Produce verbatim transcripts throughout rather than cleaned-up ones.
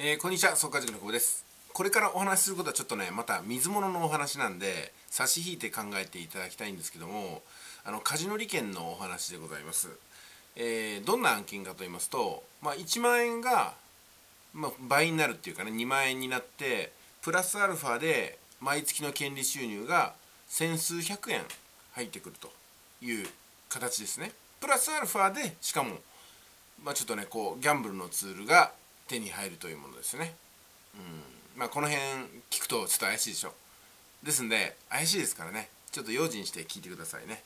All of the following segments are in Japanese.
えー、こんにちは、速稼塾の久保です。これからお話しすることはちょっとね、また水物のお話なんで差し引いて考えていただきたいんですけども、あのカジノ利権のお話でございます。えー、どんな案件かと言いますと、まあ、いちまんえんが、まあ、倍になるっていうかね、にまんえんになってプラスアルファで毎月の権利収入が千数百円入ってくるという形ですね。プラスアルファでしかも、まあ、ちょっとねこうギャンブルのツールが手に入るというものですね。うん、まあこの辺聞くとちょっと怪しいでしょ。ですんで怪しいですからね、ちょっと用心して聞いてくださいね。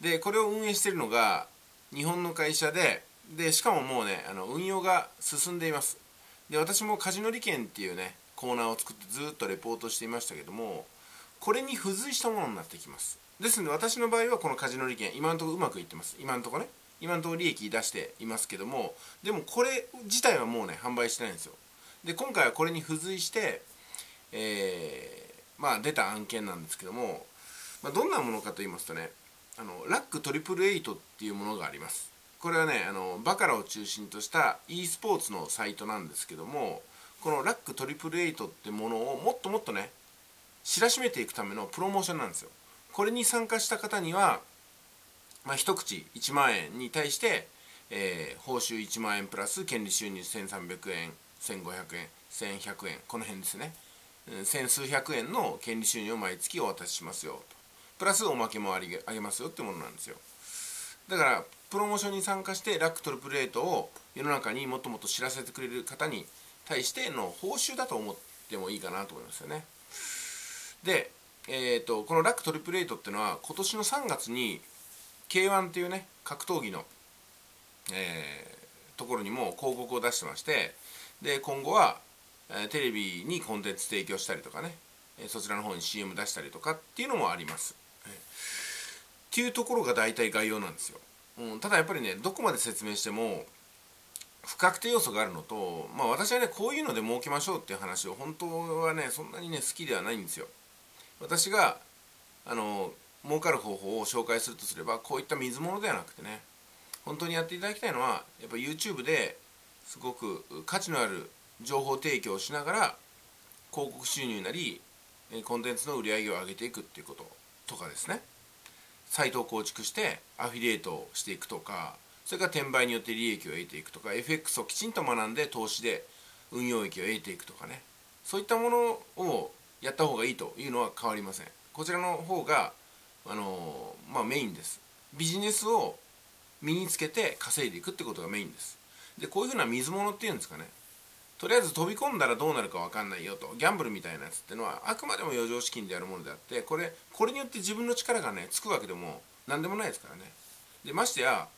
でこれを運営しているのが日本の会社で、でしかももうねあの運用が進んでいます。で私もカジノ利権っていうねコーナーを作ってずっとレポートしていましたけども、これに付随したものになってきます。ですので私の場合はこのカジノ利権今のところうまくいってます。今のところね今のところ利益出していますけども、でもこれ自体はもうね販売してないんですよ。で今回はこれに付随して、えー、まあ出た案件なんですけども、まあ、どんなものかと言いますとね、あのラックはちはちはちっていうものがあります。これはねあのバカラを中心とした e スポーツのサイトなんですけども、このラックはちはちはちってものをもっともっとね知らしめていくためのプロモーションなんですよ。これに参加した方にはまあ一口いちまんえんに対して、えー、報酬いちまんえんプラス権利収入せんさんびゃくえん、せんごひゃくえん、せんひゃくえん、この辺ですね、千数百円の権利収入を毎月お渡ししますよと、プラスおまけもありあげますよってものなんですよ。だからプロモーションに参加してラックはちはちはちを世の中にもっともっと知らせてくれる方に対しての報酬だと思ってもいいかなと思いますよね。で、えー、とこのラックはちはちはちっていうのは今年のさんがつにケーワン っていうね格闘技の、えー、ところにも広告を出してまして、で今後は、えー、テレビにコンテンツ提供したりとかね、えー、そちらの方に シーエム 出したりとかっていうのもあります、えー、っていうところが大体概要なんですよ。うん、ただやっぱりねどこまで説明しても不確定要素があるのと、まあ、私はねこういうので儲けましょうっていう話を本当はねそんなにね好きではないんですよ。私があの儲かる方法を紹介するとすれば、こういった水物ではなくてね、本当にやっていただきたいのはやっぱ YouTube ですごく価値のある情報提供をしながら広告収入なりコンテンツの売り上げを上げていくっていうこととかですね、サイトを構築してアフィリエイトをしていくとか、それから転売によって利益を得ていくとか、 エフエックス をきちんと学んで投資で運用益を得ていくとかね、そういったものをやった方がいいというのは変わりません。こちらの方があのまあ、メインです。ビジネスを身につけて稼いでいくってことがメインです。でこういうふうな水物っていうんですかね、とりあえず飛び込んだらどうなるか分かんないよと、ギャンブルみたいなやつってのはあくまでも余剰資金でやるものであって、これこれによって自分の力がねつくわけでも何でもないですからね。でましてや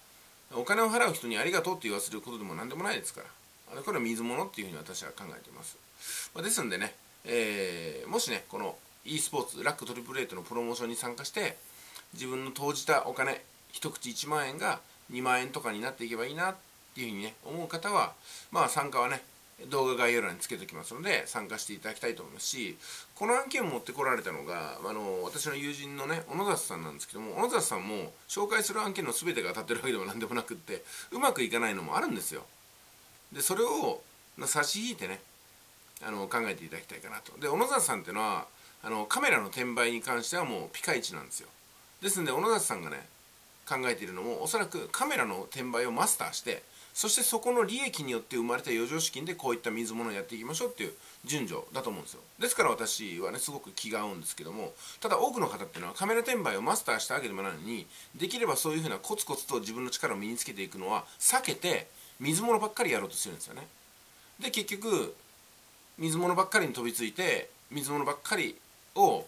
お金を払う人にありがとうって言わせることでも何でもないですから、これは水物っていうふうに私は考えています。まあ、ですんでね、えー、もしねこのe スポーツラックはちはちはちのプロモーションに参加して自分の投じたお金一口いちまんえんがにまんえんとかになっていけばいいなっていうふうにね思う方は、まあ参加はね動画概要欄につけておきますので参加していただきたいと思いますし、この案件を持ってこられたのがあの私の友人のね小野里さんなんですけども、小野里さんも紹介する案件の全てが当たってるわけでも何でもなくって、うまくいかないのもあるんですよ。でそれを差し引いてねあの考えていただきたいかなと。で小野里さんっていうのはあのカメラの転売に関してはもうピカイチなんですよ。ですので小野里さんがね考えているのもおそらくカメラの転売をマスターして、そしてそこの利益によって生まれた余剰資金でこういった水物をやっていきましょうっていう順序だと思うんですよ。ですから私はねすごく気が合うんですけども、ただ多くの方っていうのはカメラ転売をマスターしたわけでもないのに、できればそういうふうなコツコツと自分の力を身につけていくのは避けて水物ばっかりやろうとするんですよね。で結局水物ばっかりに飛びついて水物ばっかりを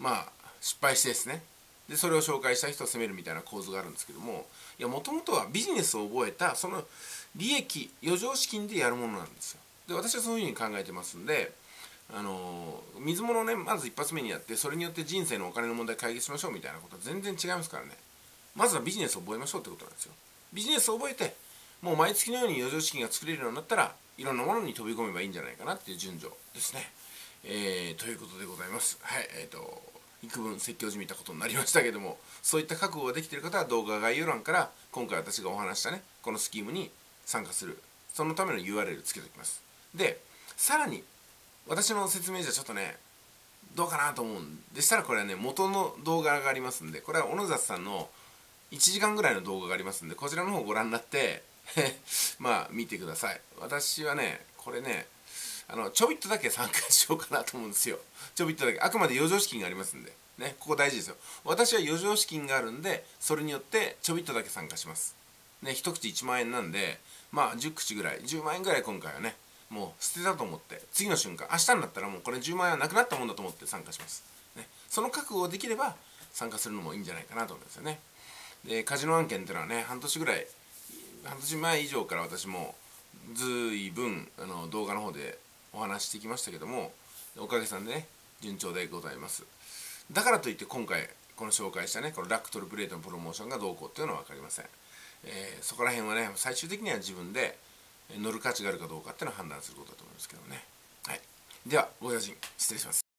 まあ失敗してですね、でそれを紹介した人を責めるみたいな構図があるんですけども、いやもともとはビジネスを覚えたその利益余剰資金でやるものなんですよ。で私はそういうふうに考えてますんで、あのー、水物をねまず一発目にやって、それによって人生のお金の問題解決しましょうみたいなことは全然違いますからね。まずはビジネスを覚えましょうってことなんですよ。ビジネスを覚えてもう毎月のように余剰資金が作れるようになったらいろんなものに飛び込めばいいんじゃないかなっていう順序ですね。えー、ということでございます。はい、えーと、幾分説教じみたことになりましたけども、そういった覚悟ができている方は動画概要欄から今回私がお話したねこのスキームに参加する、そのための ユーアールエル つけておきます。でさらに私の説明じゃちょっとねどうかなと思うんでしたら、これはね元の動画がありますんで、これは小野里さんのいちじかんぐらいの動画がありますんで、こちらの方をご覧になってまあ見てください。私はねこれねあのちょびっとだけ参加しようかなと思うんですよ。ちょびっとだけ、あくまで余剰資金がありますんでね、ここ大事ですよ。私は余剰資金があるんで、それによってちょびっとだけ参加しますね。一口いちまんえんなんで、まあじゅう口ぐらい、じゅうまんえんぐらい今回はねもう捨てたと思って、次の瞬間明日になったらもうこれじゅうまんえんはなくなったもんだと思って参加します、ね、その覚悟をできれば参加するのもいいんじゃないかなと思うんですよね。でカジノ案件っていうのはね半年ぐらい、半年前以上から私もずいぶんあの動画の方でお話してきましたけども、おかげさんでね順調でございます。だからといって今回この紹介したねこのラックトルプレートのプロモーションがどうこうっていうのは分かりません、えー、そこら辺はね最終的には自分で乗る価値があるかどうかっていうのを判断することだと思いますけどね。はい、ではご用心失礼します。